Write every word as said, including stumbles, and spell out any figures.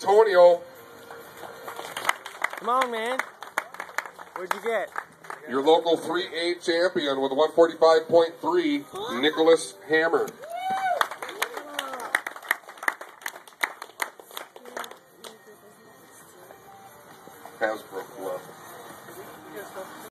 Antonio. Come on, man. What'd you get? Your local three A champion with a one forty-five point three, Nicholas Hammer. Hasbrook left.